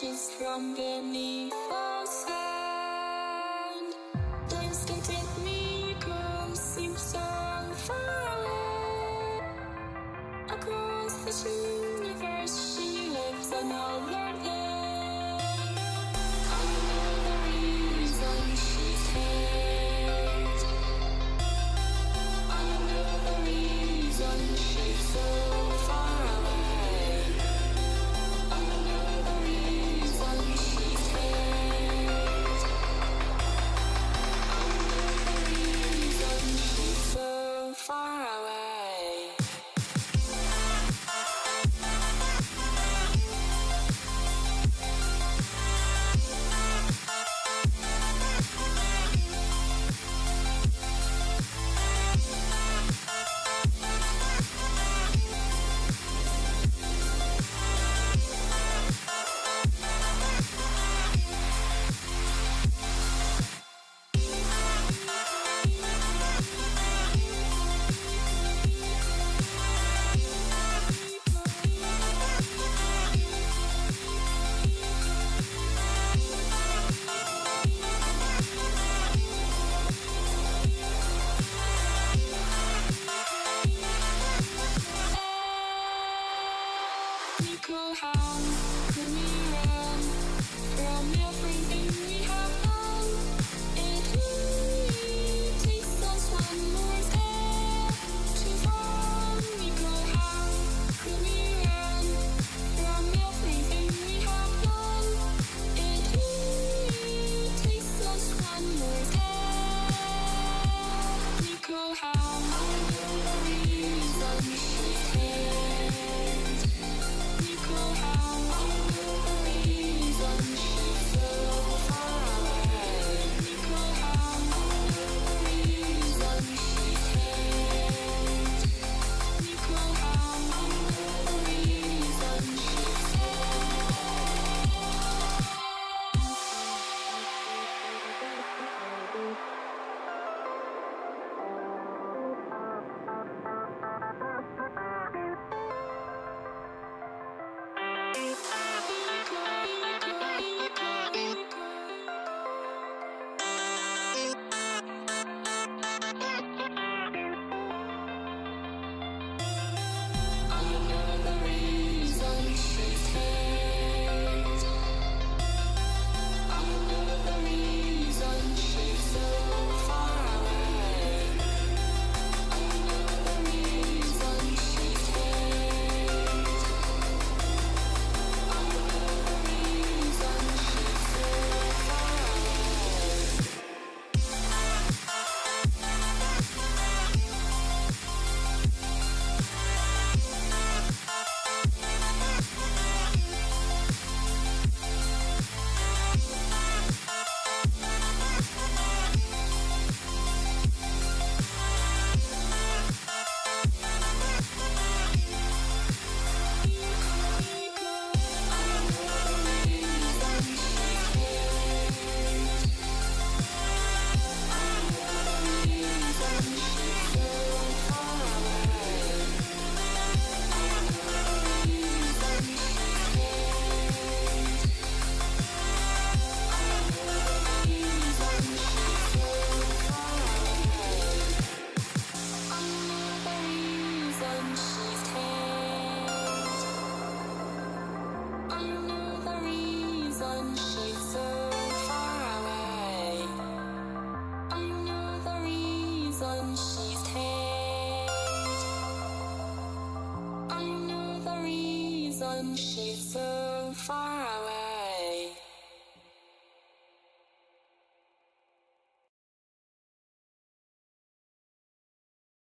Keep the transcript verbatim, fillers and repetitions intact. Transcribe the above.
changes from beneath the sand. Dance to take me across, sing song far away. Across this universe, she lives another day. I know the reason she's hate. I know the reason she's so far away. She's so far away.